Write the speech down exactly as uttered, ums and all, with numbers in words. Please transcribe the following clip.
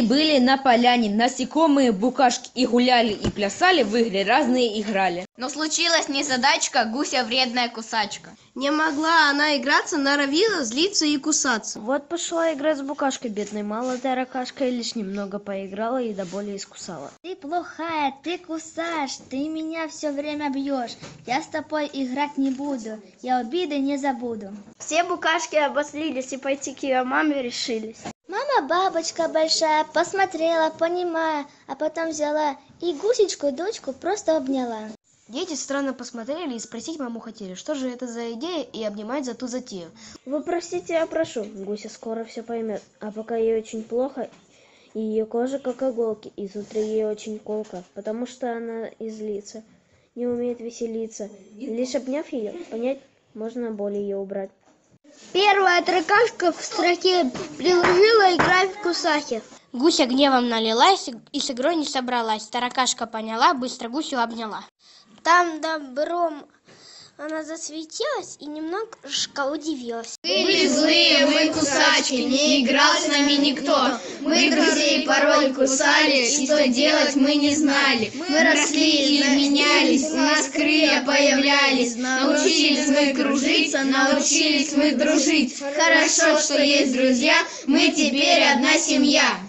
Были, были на поляне насекомые, букашки, и гуляли, и плясали, в игры разные играли. Но случилась незадачка, гуся вредная кусачка. Не могла она играться, норовила злиться и кусаться. Вот пошла играть с букашкой бедной, молодая ракашка лишь немного поиграла и до боли искусала. Ты плохая, ты кусаешь, ты меня все время бьешь. Я с тобой играть не буду, я обиды не забуду. Все букашки обозлились и пойти к ее маме решились. Мама бабочка большая, посмотрела, понимая, а потом взяла и гусечку дочку просто обняла. Дети странно посмотрели и спросить маму хотели, что же это за идея, и обнимать за ту затею. Вы простите, я прошу. Гуся скоро все поймет, а пока ей очень плохо, и ее кожа как иголки, изнутри ей очень колка, потому что она излится, не умеет веселиться. И лишь обняв ее, понять можно боль ее убрать. Первая тракашка в строке приложила играй в кусахе. Гуся гневом налилась и с игрой не собралась. Таракашка поняла, быстро гусю обняла. Там добром она засветилась и немножко удивилась. Были злые, мы кусачки, не играл с нами никто. Мы друзей порой кусали, и что делать мы не знали. Мы росли и изменялись, у нас крылья появлялись. Научились мы кружиться, научились мы дружить. Хорошо, что есть друзья, мы теперь одна семья.